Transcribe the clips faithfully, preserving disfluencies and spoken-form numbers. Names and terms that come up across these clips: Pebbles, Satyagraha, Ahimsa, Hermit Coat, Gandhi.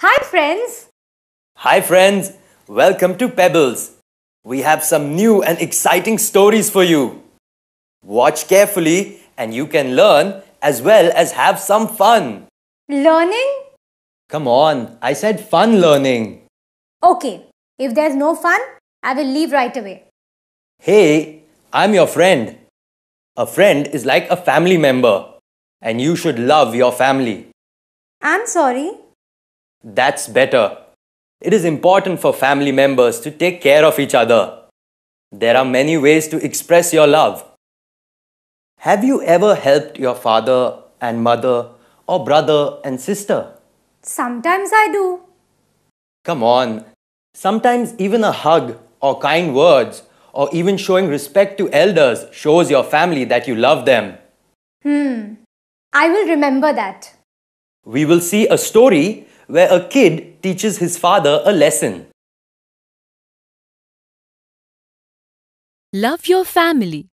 Hi friends! Hi friends! Welcome to Pebbles. We have some new and exciting stories for you. Watch carefully and you can learn as well as have some fun. Learning? Come on, I said fun learning. Okay, if there's no fun, I will leave right away. Hey, I'm your friend. A friend is like a family member and you should love your family. I'm sorry. That's better. It is important for family members to take care of each other. There are many ways to express your love. Have you ever helped your father and mother or brother and sister? Sometimes I do. Come on. Sometimes even a hug or kind words or even showing respect to elders shows your family that you love them. Hmm. I will remember that. We will see a story where a kid teaches his father a lesson. Love your family.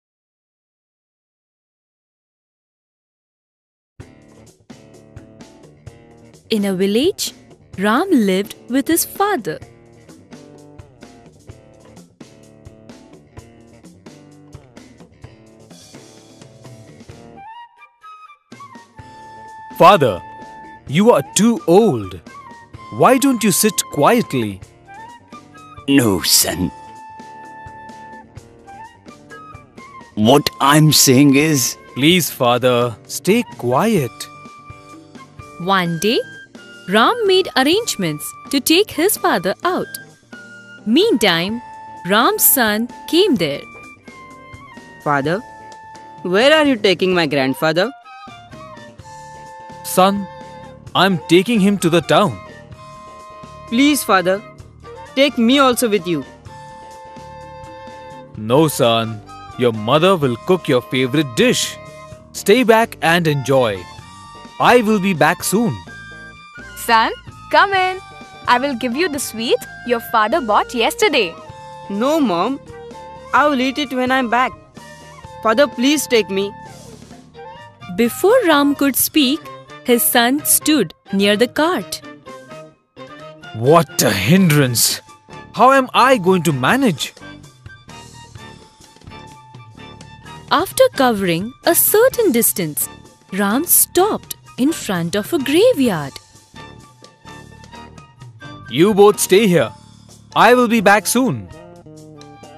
In a village, Ram lived with his father. Father, you are too old. Why don't you sit quietly? No, son. What I'm saying is... Please, father, stay quiet. One day, Ram made arrangements to take his father out. Meantime, Ram's son came there. Father, where are you taking my grandfather? Son, I'm taking him to the town. Please, father, take me also with you. No, son. Your mother will cook your favorite dish. Stay back and enjoy. I will be back soon. Son, come in. I will give you the sweet your father bought yesterday. No, Mom. I will eat it when I'm back. Father, please take me. Before Ram could speak, his son stood near the cart. What a hindrance! How am I going to manage? After covering a certain distance, Ram stopped in front of a graveyard. You both stay here. I will be back soon.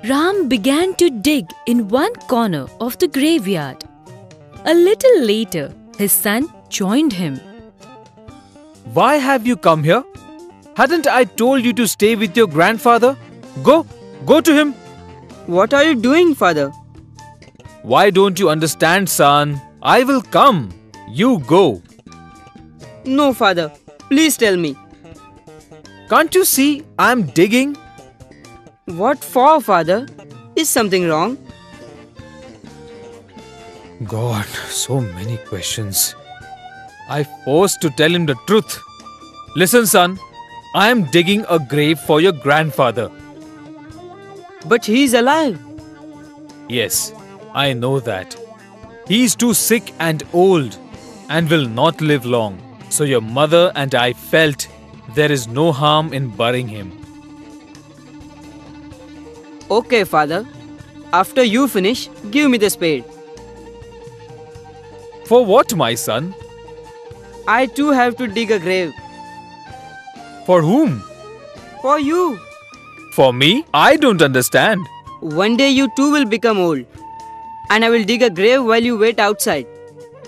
Ram began to dig in one corner of the graveyard. A little later, his son joined him. Why have you come here? Hadn't I told you to stay with your grandfather? Go, go to him. What are you doing, father? Why don't you understand, son? I will come. You go. No, father. Please tell me. Can't you see I'm digging? What for, father? Is something wrong? God, so many questions. I forced to tell him the truth. Listen, son, I am digging a grave for your grandfather. But he is alive. Yes, I know that. He is too sick and old and will not live long. So your mother and I felt there is no harm in burying him. Okay, father. After you finish, give me the spade. For what, my son? I too have to dig a grave. For whom? For you. For me? I don't understand. One day you too will become old. And I will dig a grave while you wait outside.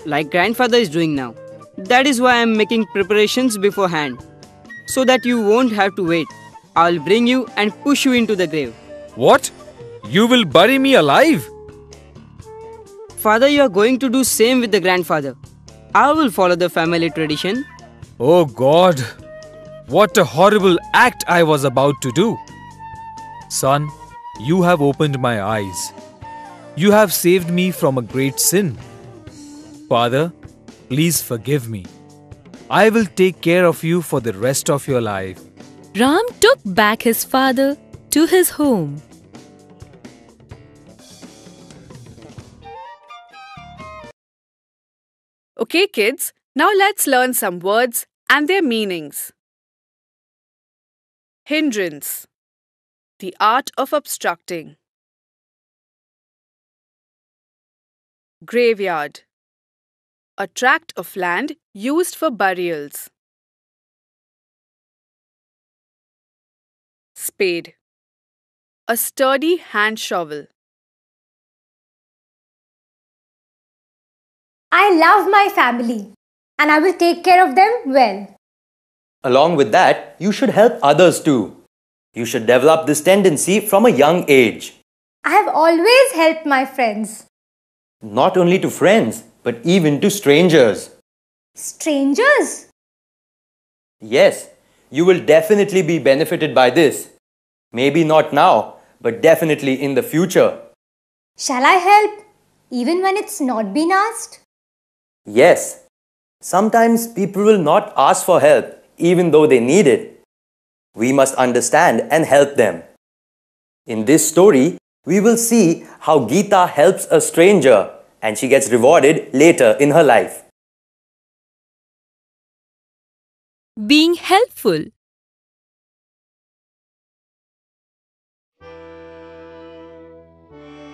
Like grandfather is doing now. That is why I am making preparations beforehand. So that you won't have to wait. I will bring you and push you into the grave. What? You will bury me alive? Father, you are going to do same with the grandfather. I will follow the family tradition. Oh God, what a horrible act I was about to do. Son, you have opened my eyes. You have saved me from a great sin. Father, please forgive me. I will take care of you for the rest of your life. Ram took back his father to his home. Okay kids, now let's learn some words and their meanings. Hindrance, the art of obstructing. Graveyard, a tract of land used for burials. Spade, a sturdy hand shovel. I love my family and I will take care of them well. Along with that, you should help others too. You should develop this tendency from a young age. I have always helped my friends. Not only to friends, but even to strangers. Strangers? Yes, you will definitely be benefited by this. Maybe not now, but definitely in the future. Shall I help, even when it's not been asked? Yes. Sometimes people will not ask for help, even though they need it. We must understand and help them. In this story, we will see how Geeta helps a stranger and she gets rewarded later in her life. Being helpful.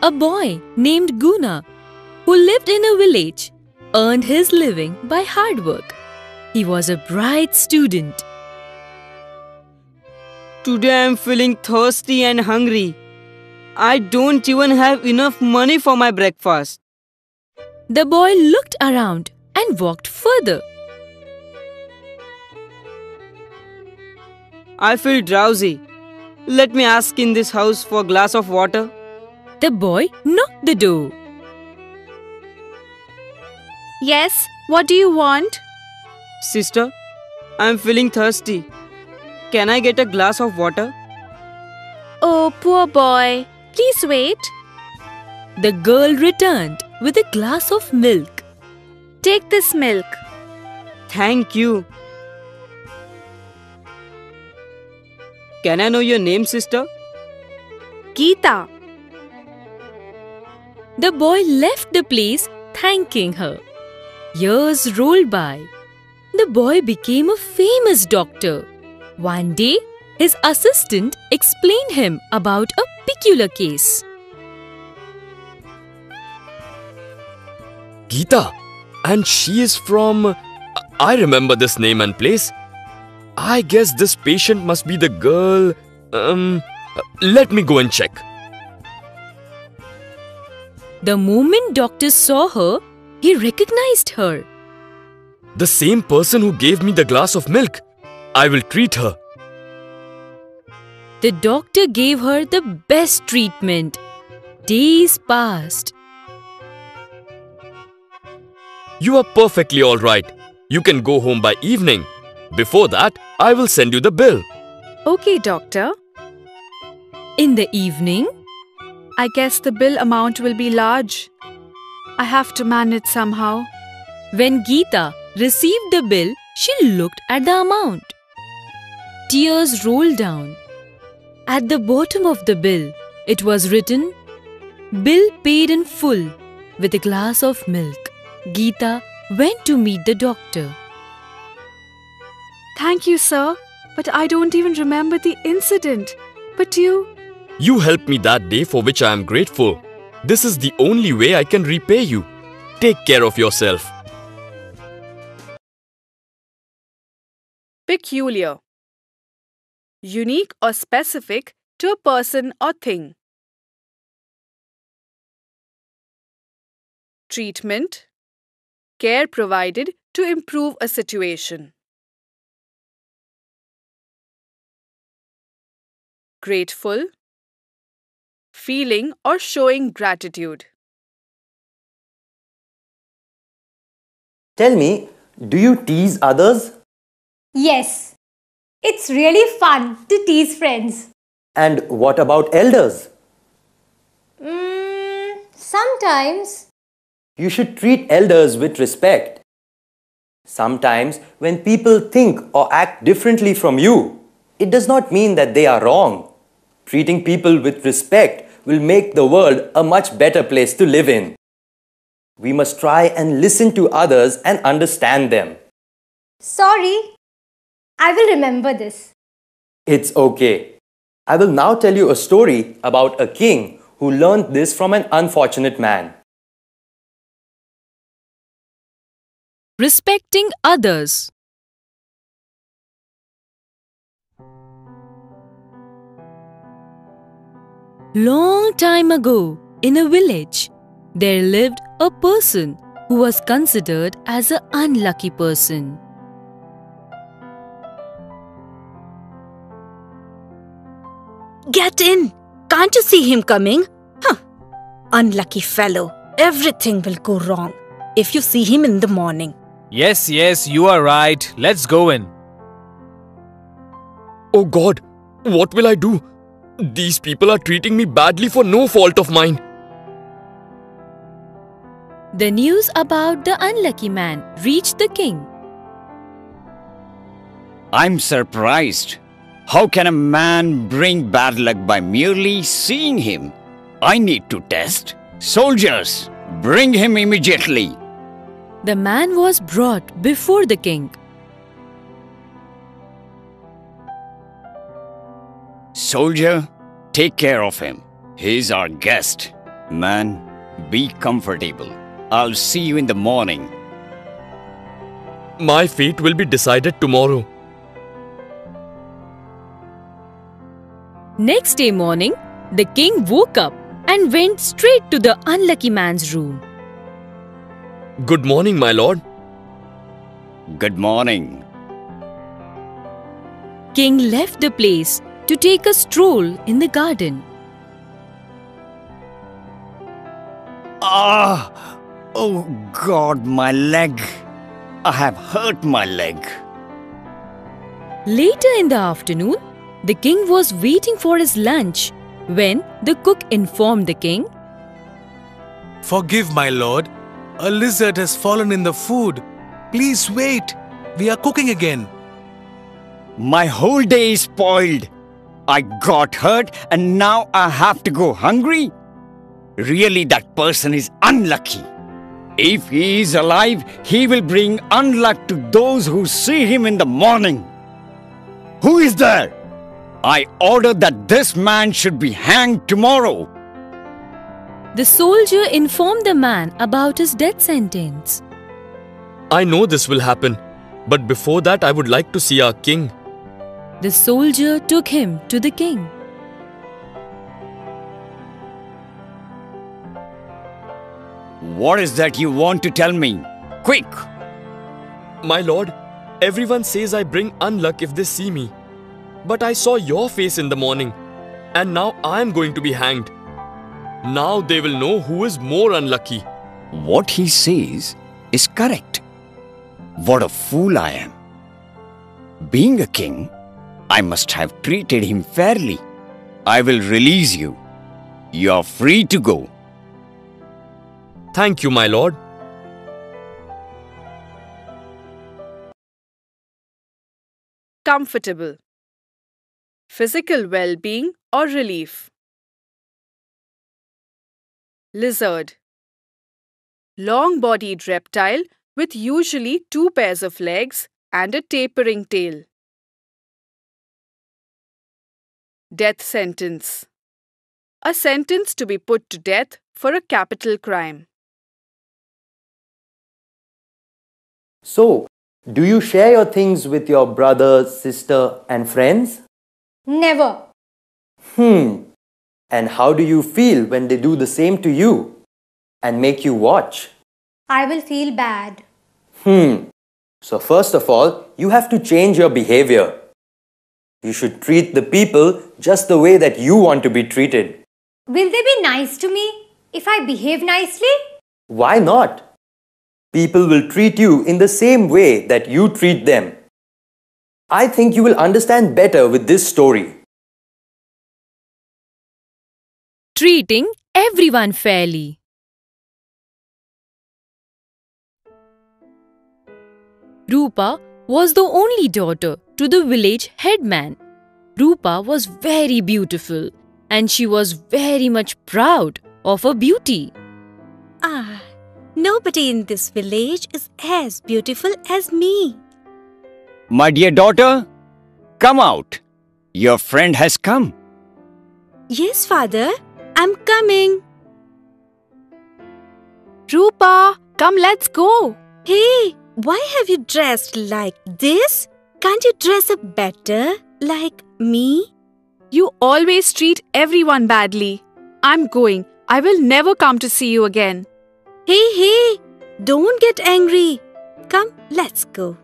A boy named Guna, who lived in a village, earned his living by hard work. He was a bright student. Today I'm feeling thirsty and hungry. I don't even have enough money for my breakfast. The boy looked around and walked further. I feel drowsy. Let me ask in this house for a glass of water. The boy knocked the door. Yes, what do you want? Sister, I'm feeling thirsty. Can I get a glass of water? Oh, poor boy. Please wait. The girl returned with a glass of milk. Take this milk. Thank you. Can I know your name, sister? Geeta. The boy left the place thanking her. Years rolled by. The boy became a famous doctor. One day, his assistant explained him about a peculiar case. Geeta, and she is from... I remember this name and place. I guess this patient must be the girl... Um, let me go and check. The moment doctor saw her, he recognized her. The same person who gave me the glass of milk. I will treat her. The doctor gave her the best treatment. Days passed. You are perfectly all right. You can go home by evening. Before that, I will send you the bill. Okay, doctor. In the evening, I guess the bill amount will be large. I have to manage somehow. When Geeta received the bill, she looked at the amount. Tears rolled down. At the bottom of the bill, it was written, "Bill paid in full with a glass of milk." Geeta went to meet the doctor. Thank you, sir, but I don't even remember the incident. But you... You helped me that day, for which I am grateful. This is the only way I can repay you. Take care of yourself. Peculiar. Unique or specific to a person or thing. Treatment, care provided to improve a situation. Grateful, feeling or showing gratitude. Tell me, do you tease others? Yes. It's really fun to tease friends. And what about elders? Mm, sometimes. You should treat elders with respect. Sometimes when people think or act differently from you, it does not mean that they are wrong. Treating people with respect will make the world a much better place to live in. We must try and listen to others and understand them. Sorry. I will remember this. It's okay. I will now tell you a story about a king who learned this from an unfortunate man. Respecting others. Long time ago, in a village, there lived a person who was considered as an unlucky person. Get in! Can't you see him coming? Huh! Unlucky fellow, everything will go wrong if you see him in the morning. Yes, yes, you are right. Let's go in. Oh God, what will I do? These people are treating me badly for no fault of mine. The news about the unlucky man reached the king. I'm surprised. How can a man bring bad luck by merely seeing him? I need to test. Soldiers, bring him immediately. The man was brought before the king. Soldier, take care of him. He's our guest. Man, be comfortable. I'll see you in the morning. My fate will be decided tomorrow. Next day morning, the king woke up and went straight to the unlucky man's room. Good morning, my lord. Good morning. King left the place to take a stroll in the garden. Ah! Oh God, my leg! I have hurt my leg. Later in the afternoon, the king was waiting for his lunch when the cook informed the king, "Forgive my lord, a lizard has fallen in the food. Please wait, we are cooking again." My whole day is spoiled. I got hurt and now I have to go hungry? Really, that person is unlucky. If he is alive, he will bring unluck to those who see him in the morning. Who is there? I order that this man should be hanged tomorrow. The soldier informed the man about his death sentence. I know this will happen, but before that I would like to see our king. The soldier took him to the king. What is that you want to tell me? Quick! My lord, everyone says I bring unluck if they see me. But I saw your face in the morning, and now I am going to be hanged. Now they will know who is more unlucky. What he says is correct. What a fool I am. Being a king, I must have treated him fairly. I will release you. You are free to go. Thank you, my lord. Comfortable. Physical well-being or relief. Lizard. Long-bodied reptile with usually two pairs of legs and a tapering tail. Death sentence. A sentence to be put to death for a capital crime. So, do you share your things with your brother, sister, and friends? Never. Hmm. And how do you feel when they do the same to you and make you watch? I will feel bad. Hmm. So first of all, you have to change your behavior. You should treat the people just the way that you want to be treated. Will they be nice to me if I behave nicely? Why not? People will treat you in the same way that you treat them. I think you will understand better with this story. Treating everyone fairly. Rupa was the only daughter to the village headman. Rupa was very beautiful and she was very much proud of her beauty. Ah, nobody in this village is as beautiful as me. My dear daughter, come out. Your friend has come. Yes, Father. I'm coming. Rupa, come, let's go. Hey, why have you dressed like this? Can't you dress up better, like me? You always treat everyone badly. I'm going. I will never come to see you again. Hey, hey, don't get angry. Come, let's go.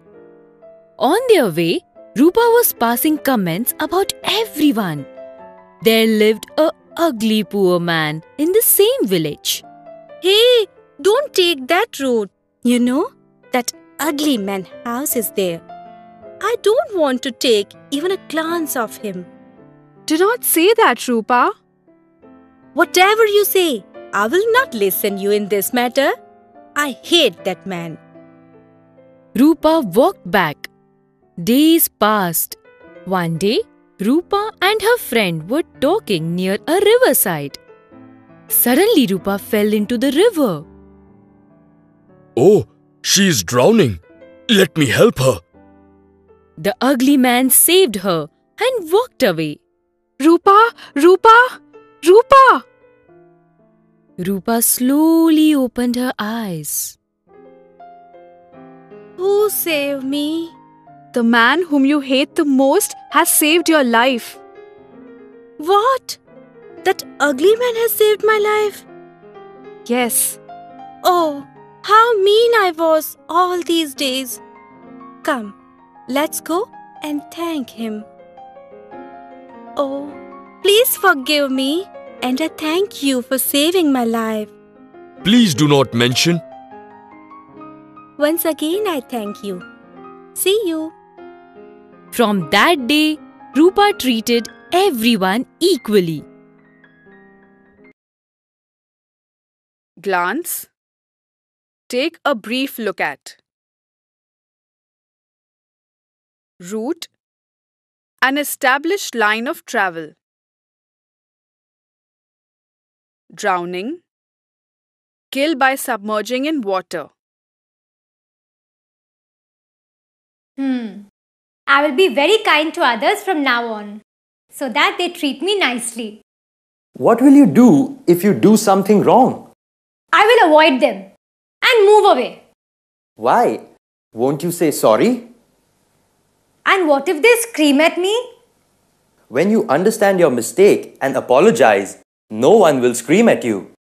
On their way, Rupa was passing comments about everyone. There lived a ugly poor man in the same village. Hey, don't take that road. You know, that ugly man's house is there. I don't want to take even a glance of him. Do not say that, Rupa. Whatever you say, I will not listen you in this matter. I hate that man. Rupa walked back. Days passed. One day, Rupa and her friend were talking near a riverside. Suddenly, Rupa fell into the river. Oh, she is drowning. Let me help her. The ugly man saved her and walked away. Rupa, Rupa, Rupa! Rupa slowly opened her eyes. Who saved me? The man whom you hate the most has saved your life. What? That ugly man has saved my life? Yes. Oh, how mean I was all these days. Come, let's go and thank him. Oh, please forgive me. And I thank you for saving my life. Please do not mention. Once again, I thank you. See you. From that day, Rupa treated everyone equally. Glance. Take a brief look at. Route. An established line of travel. Drowning. Kill by submerging in water. Hmm. I will be very kind to others from now on, so that they treat me nicely. What will you do if you do something wrong? I will avoid them and move away. Why? Won't you say sorry? And what if they scream at me? When you understand your mistake and apologize, no one will scream at you.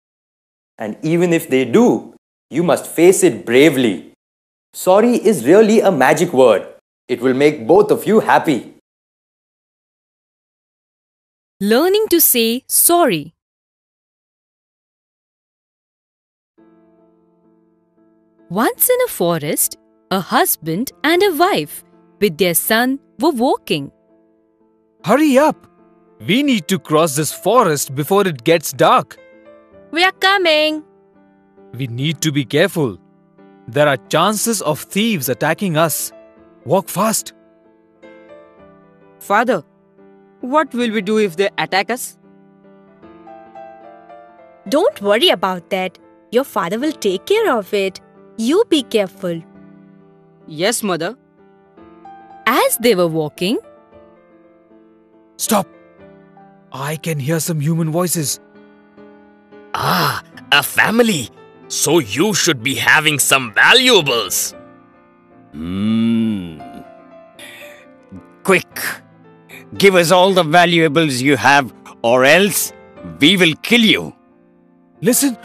And even if they do, you must face it bravely. Sorry is really a magic word. It will make both of you happy. Learning to say sorry. Once in a forest, a husband and a wife with their son were walking. Hurry up! We need to cross this forest before it gets dark. We are coming. We need to be careful. There are chances of thieves attacking us. Walk fast. Father, what will we do if they attack us? Don't worry about that. Your father will take care of it. You be careful. Yes, mother. As they were walking... Stop! I can hear some human voices. Ah, a family. So you should be having some valuables. Hmm. Quick, give us all the valuables you have or else we will kill you. Listen,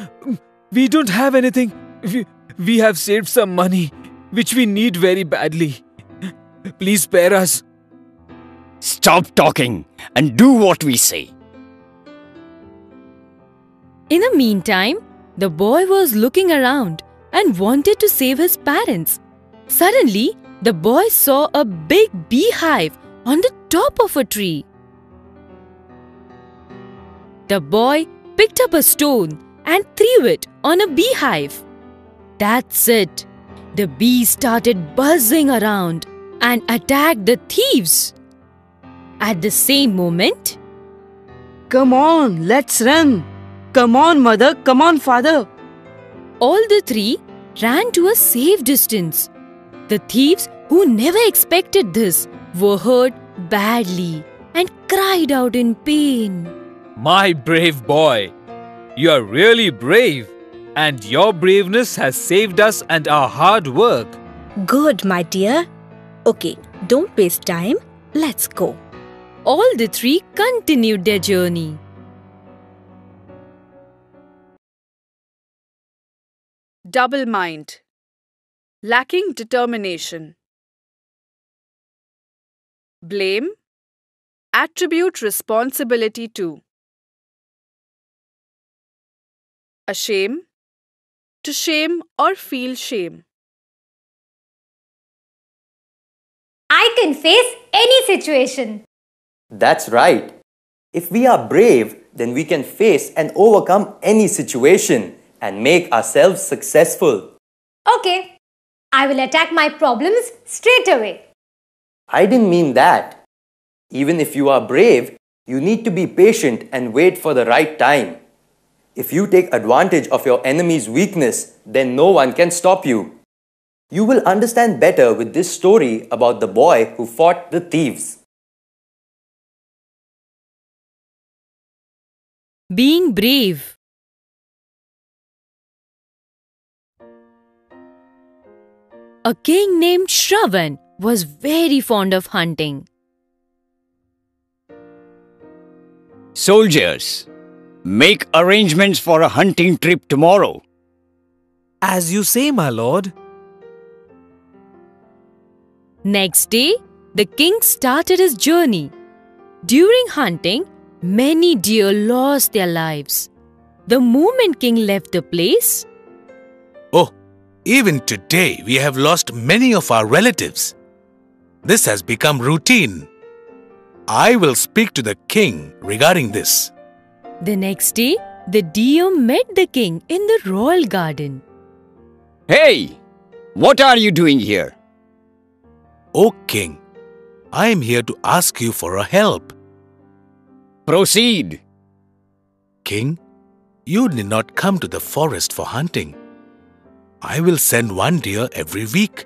we don't have anything. We, we have saved some money, which we need very badly. Please spare us. Stop talking and do what we say. In the meantime, the boy was looking around and wanted to save his parents. Suddenly, the boy saw a big beehive on the top of a tree. The boy picked up a stone and threw it on a beehive. That's it. The bees started buzzing around and attacked the thieves. At the same moment... Come on, let's run! Come on, mother! Come on, father! All the three ran to a safe distance. The thieves, who never expected this, were hurt badly and cried out in pain. My brave boy, you are really brave, and your braveness has saved us and our hard work. Good, my dear. Okay, don't waste time. Let's go. All the three continued their journey. Double mind, lacking determination. Blame, attribute responsibility to. Ashame, to shame or feel shame. I can face any situation. That's right. If we are brave, then we can face and overcome any situation and make ourselves successful. Okay, I will attack my problems straight away. I didn't mean that. Even if you are brave, you need to be patient and wait for the right time. If you take advantage of your enemy's weakness, then no one can stop you. You will understand better with this story about the boy who fought the thieves. Being brave. A king named Shravan was very fond of hunting. Soldiers, make arrangements for a hunting trip tomorrow. As you say, my lord. Next day, the king started his journey. During hunting, many deer lost their lives. The moment king left the place, "Oh, even today we have lost many of our relatives. This has become routine. I will speak to the king regarding this." The next day, the deer met the king in the royal garden. Hey, what are you doing here? Oh king, I am here to ask you for a help. Proceed. King, you need not come to the forest for hunting. I will send one deer every week.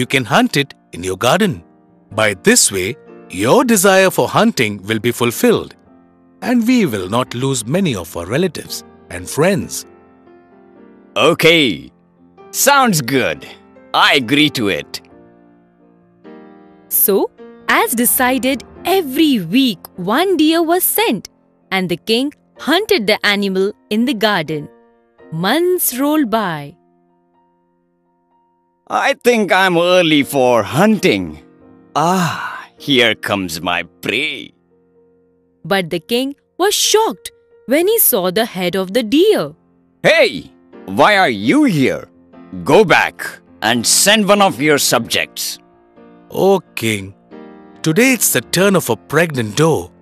You can hunt it in your garden. By this way, your desire for hunting will be fulfilled, and we will not lose many of our relatives and friends. Okay, sounds good. I agree to it. So, as decided, every week one deer was sent, and the king hunted the animal in the garden. Months rolled by. I think I'm early for hunting. Ah, here comes my prey. But the king was shocked when he saw the head of the deer. Hey, why are you here? Go back and send one of your subjects. Oh king, today it's the turn of a pregnant doe.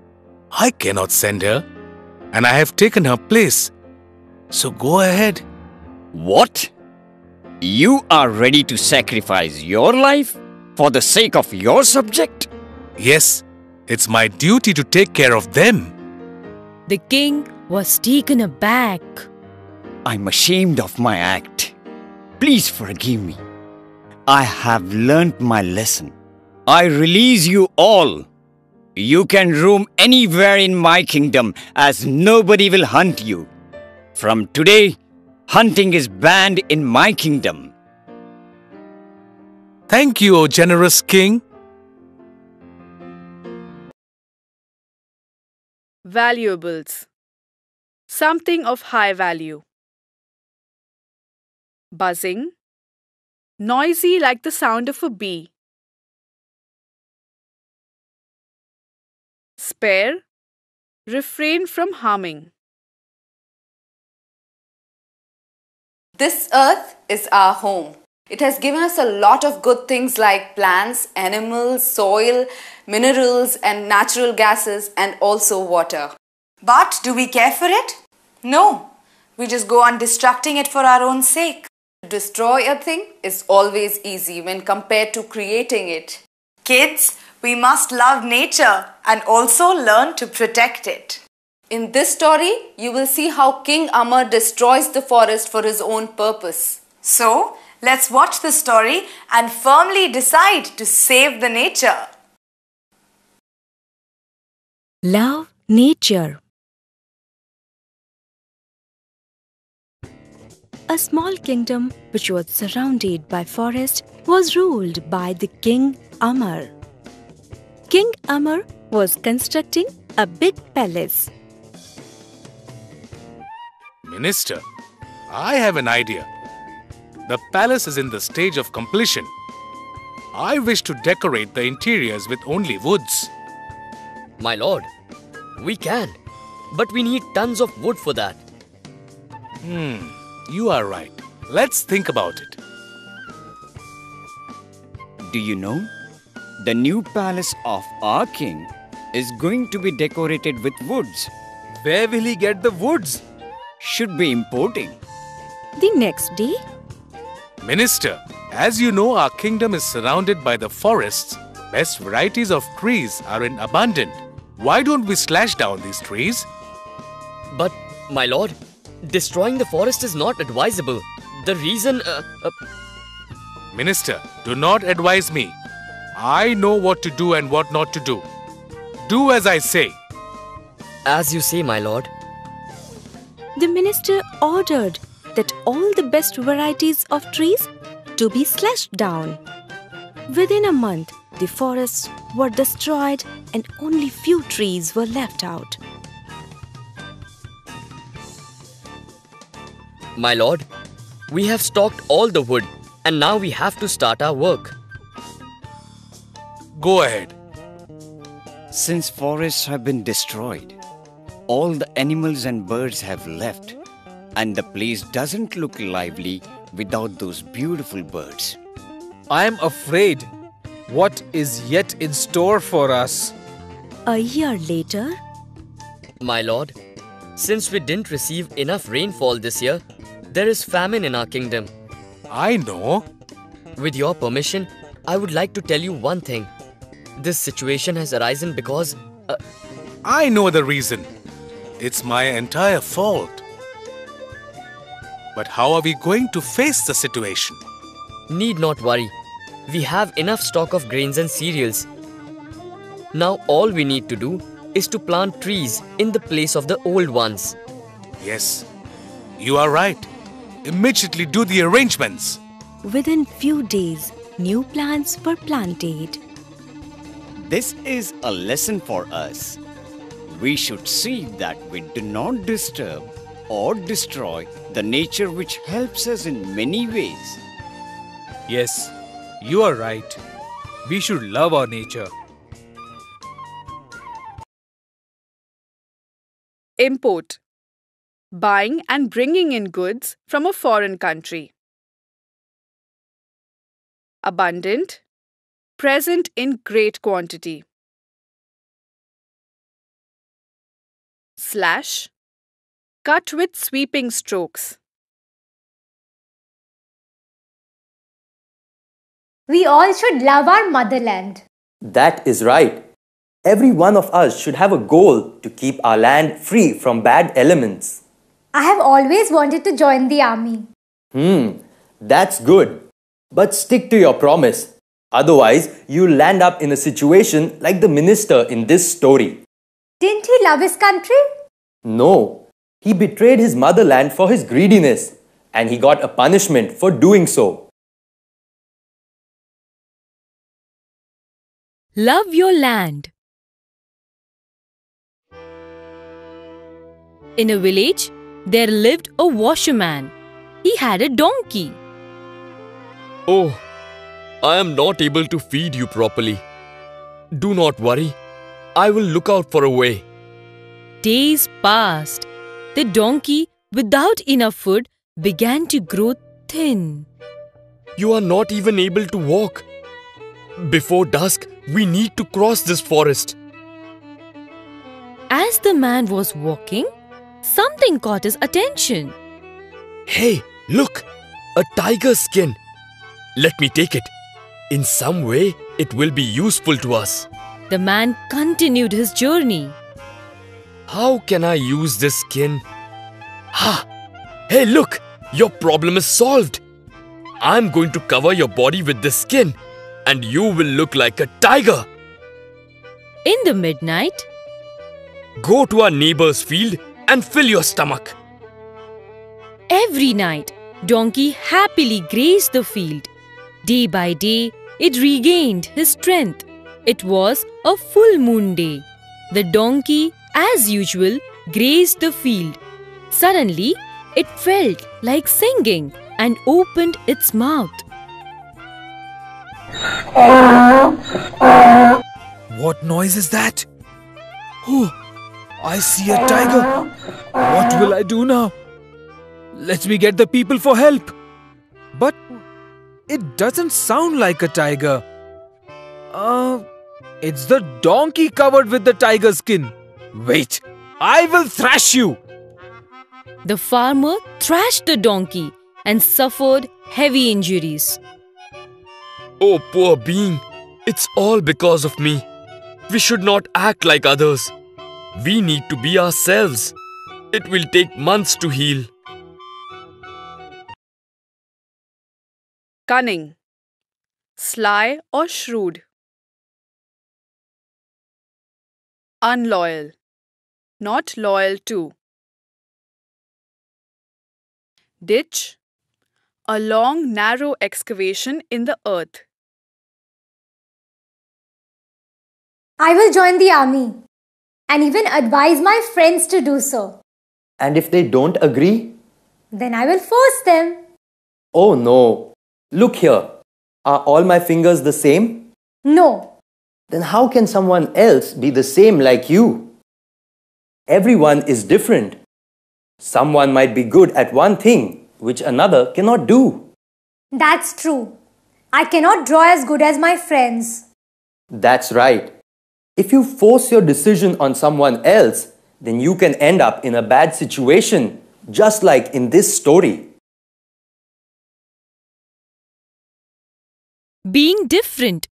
I cannot send her, and I have taken her place. So go ahead. What? You are ready to sacrifice your life for the sake of your subject? Yes. It's my duty to take care of them. The king was taken aback. I'm ashamed of my act. Please forgive me. I have learnt my lesson. I release you all. You can roam anywhere in my kingdom, as nobody will hunt you. From today, hunting is banned in my kingdom. Thank you, O generous king. Valuables, something of high value. Buzzing, noisy like the sound of a bee. Spare, refrain from harming. This earth is our home. It has given us a lot of good things like plants, animals, soil, minerals and natural gases, and also water. But do we care for it? No. We just go on destructing it for our own sake. To destroy a thing is always easy when compared to creating it. Kids, we must love nature and also learn to protect it. In this story, you will see how King Amar destroys the forest for his own purpose. So, let's watch the story and firmly decide to save the nature. Love nature. A small kingdom which was surrounded by forest was ruled by the King Amar. King Amar was constructing a big palace. Minister, I have an idea. The palace is in the stage of completion. I wish to decorate the interiors with only woods. My lord, we can, but we need tons of wood for that. Hmm, you are right. Let's think about it. Do you know? The new palace of our king is going to be decorated with woods. Where will he get the woods? Should be importing. The next day. Minister, as you know, our kingdom is surrounded by the forests. Best varieties of trees are in abundance. Why don't we slash down these trees? But, my lord, destroying the forest is not advisable. The reason... Uh, uh... Minister, do not advise me. I know what to do and what not to do. Do as I say. As you say, my lord. The minister ordered that all the best varieties of trees to be slashed down. Within a month, the forests were destroyed and only few trees were left out. My lord, we have stocked all the wood and now we have to start our work. Go ahead. Since forests have been destroyed, all the animals and birds have left, and the place doesn't look lively without those beautiful birds. I am afraid. What is yet in store for us? A year later. My lord, since we didn't receive enough rainfall this year, there is famine in our kingdom. I know. With your permission, I would like to tell you one thing. This situation has arisen because... Uh, I know the reason. It's my entire fault. But how are we going to face the situation? Need not worry. We have enough stock of grains and cereals. Now all we need to do is to plant trees in the place of the old ones. Yes, you are right. Immediately do the arrangements. Within few days, new plants were planted. This is a lesson for us. We should see that we do not disturb or destroy the nature which helps us in many ways. Yes. You are right. We should love our nature. Import. Buying and bringing in goods from a foreign country. Abundant. Present in great quantity. Slash. Cut with sweeping strokes. We all should love our motherland. That is right. Every one of us should have a goal to keep our land free from bad elements. I have always wanted to join the army. Hmm, that's good. But stick to your promise. Otherwise, you'll land up in a situation like the minister in this story. Didn't he love his country? No. He betrayed his motherland for his greediness, and he got a punishment for doing so. Love your land. In a village, there lived a washerman. He had a donkey. Oh, I am not able to feed you properly. Do not worry. I will look out for a way. Days passed. The donkey, without enough food, began to grow thin. You are not even able to walk. Before dusk, we need to cross this forest. As the man was walking, something caught his attention. Hey, look! A tiger skin. Let me take it. In some way, it will be useful to us. The man continued his journey. How can I use this skin? Ha! Hey, look! Your problem is solved. I'm going to cover your body with this skin. And you will look like a tiger. In the midnight, Go to our neighbor's field and fill your stomach. Every night, Donkey happily grazed the field. Day by day, it regained his strength. It was a full moon day. The donkey, as usual, grazed the field. Suddenly, it felt like singing and opened its mouth. What noise is that? Oh, I see a tiger. What will I do now? Let me get the people for help. But it doesn't sound like a tiger. Uh, it's the donkey covered with the tiger skin. Wait, I will thrash you. The farmer thrashed the donkey and suffered heavy injuries. Oh, poor being. It's all because of me. We should not act like others. We need to be ourselves. It will take months to heal. Cunning, sly or shrewd. Unloyal, not loyal to. Ditch, a long, narrow excavation in the earth. I will join the army and even advise my friends to do so. And if they don't agree? Then I will force them. Oh no! Look here. Are all my fingers the same? No. Then how can someone else be the same like you? Everyone is different. Someone might be good at one thing, which another cannot do. That's true. I cannot draw as good as my friends. That's right. If you force your decision on someone else, then you can end up in a bad situation, just like in this story. Being different.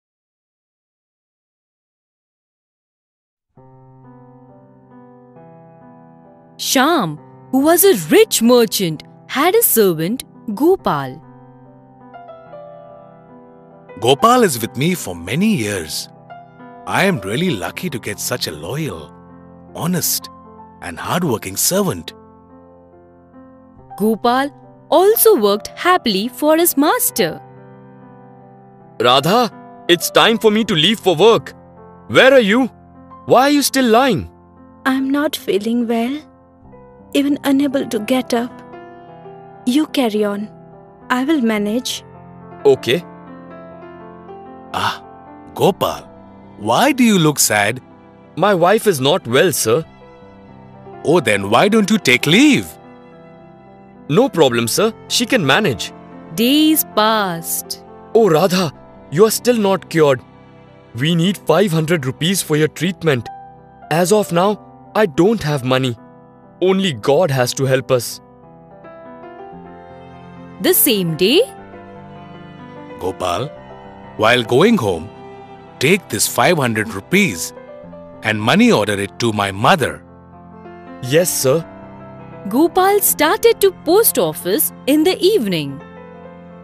Shyam, who was a rich merchant, had a servant, Gopal. Gopal is with me for many years. I am really lucky to get such a loyal, honest, and hardworking servant. Gopal also worked happily for his master. Radha, it's time for me to leave for work. Where are you? Why are you still lying? I'm not feeling well, even unable to get up. You carry on. I will manage. Okay. Ah, Gopal. Why do you look sad? My wife is not well, sir. Oh, then why don't you take leave? No problem, sir. She can manage. Days passed. Oh, Radha, you are still not cured. We need five hundred rupees for your treatment. As of now, I don't have money. Only God has to help us. The same day, Gopal, while going home, take this five hundred rupees and money order it to my mother. Yes, sir. Gopal started to post office in the evening.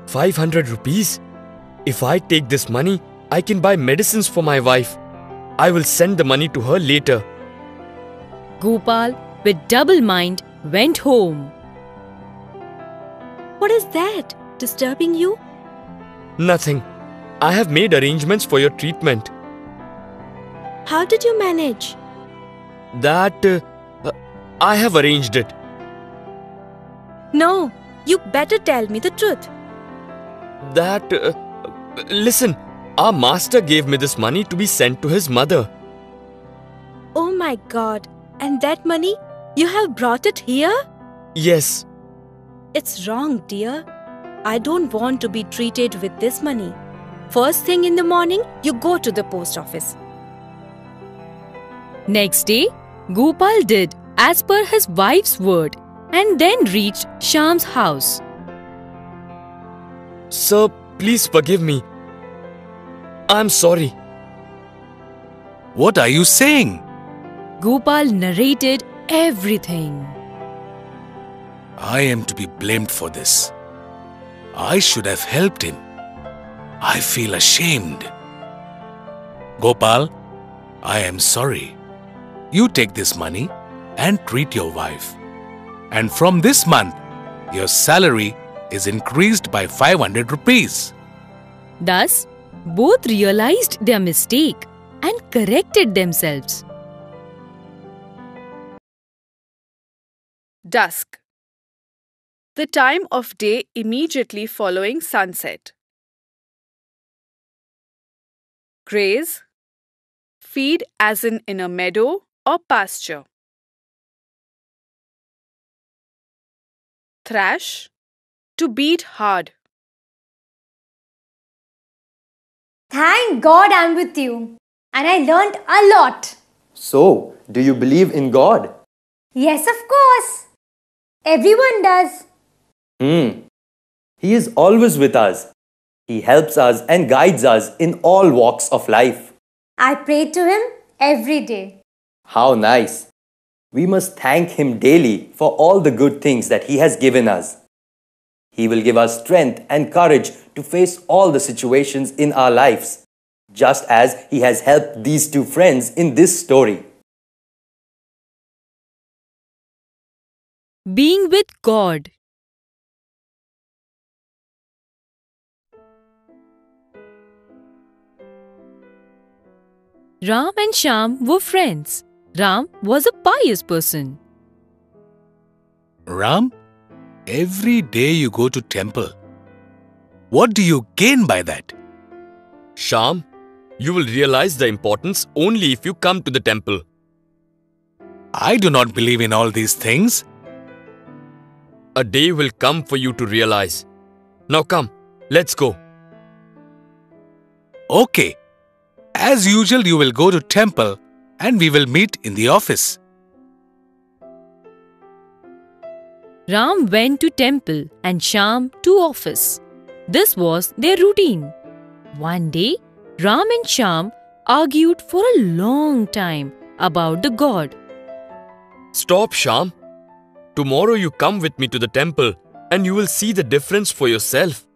five hundred rupees? If I take this money, I can buy medicines for my wife. I will send the money to her later. Gopal, with double mind, went home. What is that? Disturbing you? Nothing. I have made arrangements for your treatment. How did you manage? That... Uh, I have arranged it. No, you better tell me the truth. That... Uh, listen, our master gave me this money to be sent to his mother. Oh my God, and that money? You have brought it here? Yes. It's wrong, dear. I don't want to be treated with this money. First thing in the morning, you go to the post office. Next day, Gopal did as per his wife's word and then reached Shyam's house. Sir, please forgive me. I'm sorry. What are you saying? Gopal narrated everything. I am to be blamed for this. I should have helped him. I feel ashamed. Gopal, I am sorry. you take this money and treat your wife. And from this month, your salary is increased by five hundred rupees. Thus, both realized their mistake and corrected themselves. Dusk. The time of day immediately following sunset. Graze. Feed as in in a meadow or pasture. Thrash. To beat hard. Thank God I'm with you. And I learnt a lot. So, do you believe in God? Yes, of course. Everyone does. Hmm. He is always with us. He helps us and guides us in all walks of life. I pray to Him every day. How nice. We must thank Him daily for all the good things that He has given us. He will give us strength and courage to face all the situations in our lives, just as He has helped these two friends in this story. Being with God. Ram and Shyam were friends. Ram was a pious person. Ram? Every day you go to temple. What do you gain by that? Shyam, you will realize the importance only if you come to the temple. I do not believe in all these things. A day will come for you to realize. Now come, let's go. Okay. As usual, you will go to temple and we will meet in the office. Ram went to temple and Shyam to office. This was their routine. One day, Ram and Shyam argued for a long time about the God. Stop, Shyam. Tomorrow you come with me to the temple and you will see the difference for yourself.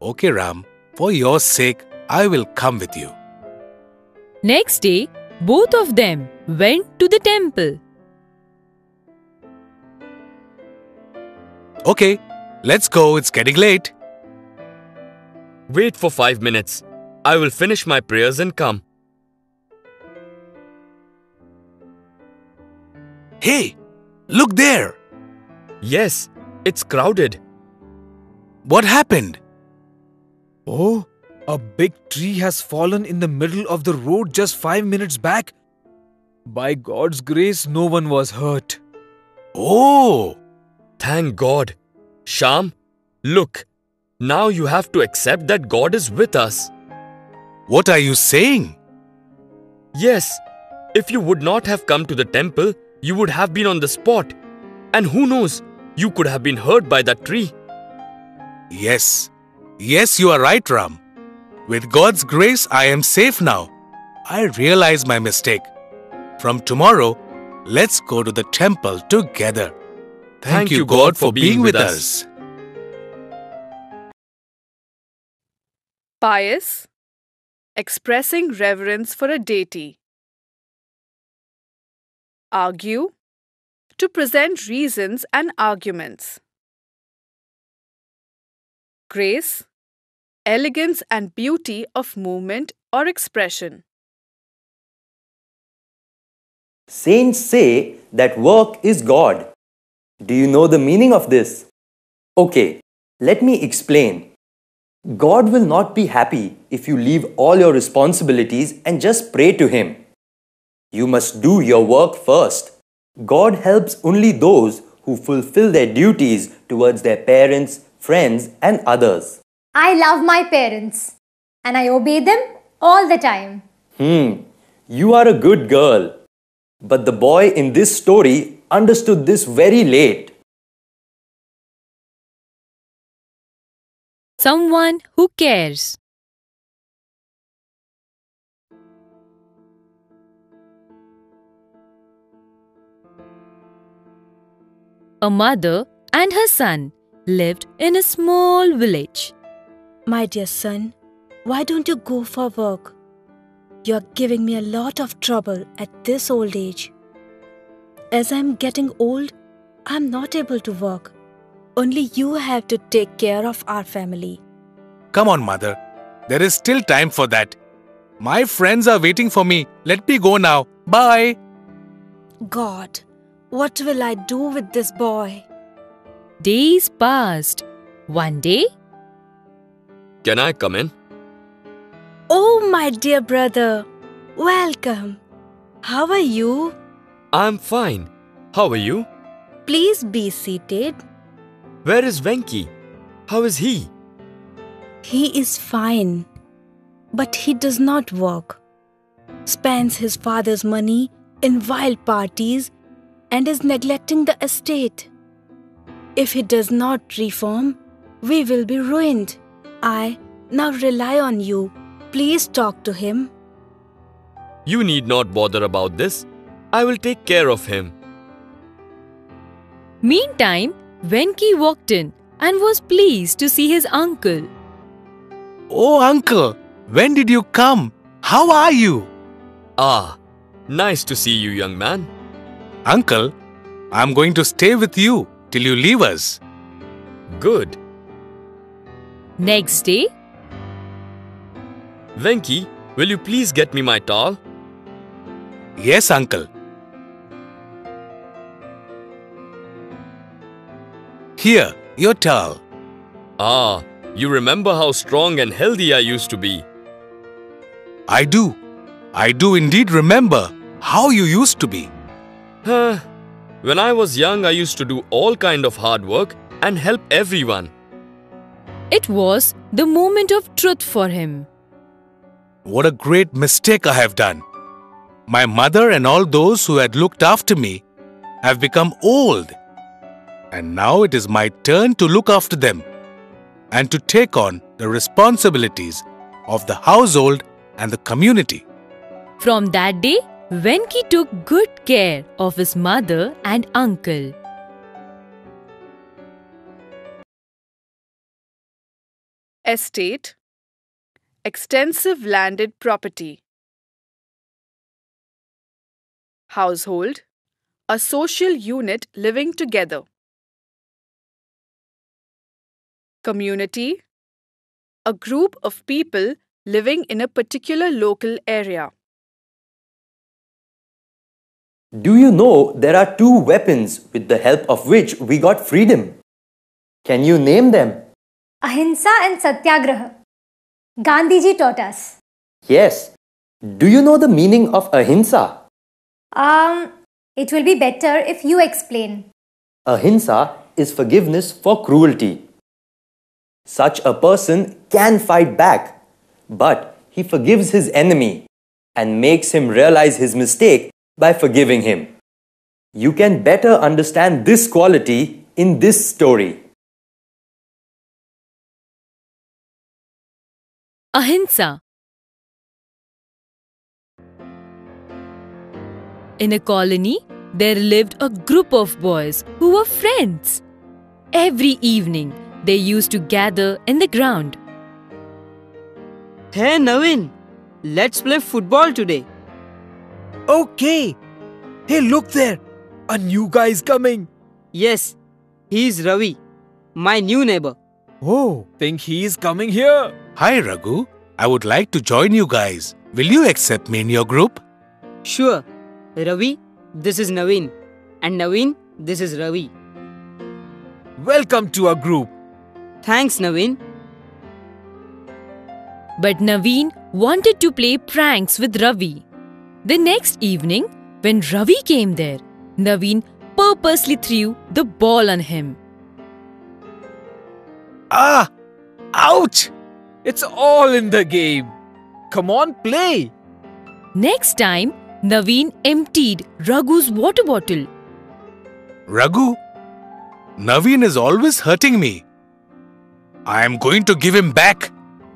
Okay, Ram. For your sake, I will come with you. Next day, both of them went to the temple. Okay, let's go. It's getting late. Wait for five minutes. I will finish my prayers and come. Hey, look there. Yes, it's crowded. What happened? Oh, a big tree has fallen in the middle of the road just five minutes back. By God's grace, no one was hurt. Oh! Thank God. Shyam, look. Now you have to accept that God is with us. What are you saying? Yes. If you would not have come to the temple, you would have been on the spot. And who knows, you could have been hurt by that tree. Yes. Yes, you are right, Ram. With God's grace, I am safe now. I realize my mistake. From tomorrow, let's go to the temple together. Thank, Thank you, you God, God, for being, being with us. us. Pious, expressing reverence for a deity. Argue, to present reasons and arguments. Grace, elegance and beauty of movement or expression. Saints say that work is God. Do you know the meaning of this? Okay, let me explain. God will not be happy if you leave all your responsibilities and just pray to Him. You must do your work first. God helps only those who fulfill their duties towards their parents, friends, and others. I love my parents and I obey them all the time. Hmm, you are a good girl. But the boy in this story understood this very late. Someone who cares. A mother and her son lived in a small village. My dear son, why don't you go for work? You're giving me a lot of trouble at this old age. As I'm getting old, I'm not able to work. Only you have to take care of our family. Come on, mother. There is still time for that. My friends are waiting for me. Let me go now. Bye. God, what will I do with this boy? Days passed. One day... Can I come in? Oh, my dear brother. Welcome. How are you? I'm fine. How are you? Please be seated. Where is Venki? How is he? He is fine. But he does not work. Spends his father's money in wild parties and is neglecting the estate. If he does not reform, we will be ruined. I now rely on you. Please talk to him. You need not bother about this. I will take care of him. Meantime, Venki walked in and was pleased to see his uncle. Oh, uncle, when did you come? How are you? Ah, nice to see you, young man. Uncle, I'm going to stay with you till you leave us. Good. Next day. Venki, will you please get me my towel? Yes, uncle. Here, your towel. Ah, you remember how strong and healthy I used to be. I do. I do indeed remember how you used to be. Huh. When I was young, I used to do all kind of hard work and help everyone. It was the moment of truth for him. What a great mistake I have done. My mother and all those who had looked after me have become old. And now it is my turn to look after them and to take on the responsibilities of the household and the community. From that day, Venki took good care of his mother and uncle. Estate, extensive landed property. Household, a social unit living together. Community, a group of people living in a particular local area. Do you know there are two weapons with the help of which we got freedom? Can you name them? Ahimsa and Satyagraha. Gandhiji taught us. Yes. Do you know the meaning of Ahimsa? Um, it will be better if you explain. Ahimsa is forgiveness for cruelty. Such a person can fight back, but he forgives his enemy and makes him realize his mistake by forgiving him. You can better understand this quality in this story. Ahimsa. In a colony, there lived a group of boys who were friends. Every evening, they used to gather in the ground. Hey Navin, let's play football today. Okay. Hey, look there. A new guy is coming. Yes, he's Ravi, my new neighbor. Oh, think he is coming here. Hi Raghu, I would like to join you guys. Will you accept me in your group? Sure. Ravi, this is Navin. And Navin, this is Ravi. Welcome to our group. Thanks, Navin. But Navin wanted to play pranks with Ravi. The next evening, when Ravi came there, Navin purposely threw the ball on him. Ah! Ouch! It's all in the game. Come on, play! Next time, Navin emptied Raghu's water bottle. Raghu, Navin is always hurting me. I am going to give him back.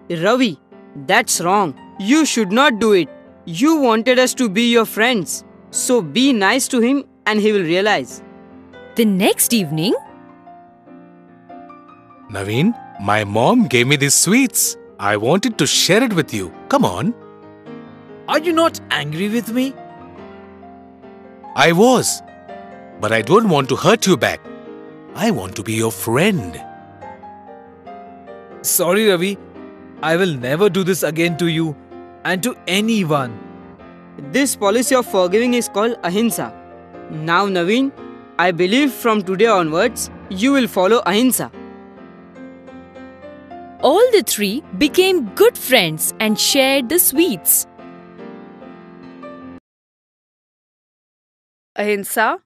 Ravi, that's wrong. You should not do it. You wanted us to be your friends. So be nice to him and he will realize. The next evening... Navin, my mom gave me these sweets. I wanted to share it with you. Come on. Are you not angry with me? I was. But I don't want to hurt you back. I want to be your friend. Sorry, Ravi. I will never do this again to you and to anyone. This policy of forgiving is called Ahimsa. Now, Naveen, I believe from today onwards, you will follow Ahimsa. All the three became good friends and shared the sweets. Ahimsa,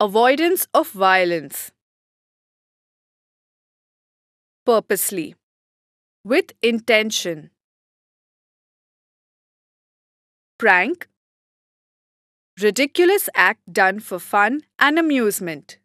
avoidance of violence. Purposely, with intention. Prank, ridiculous act done for fun and amusement.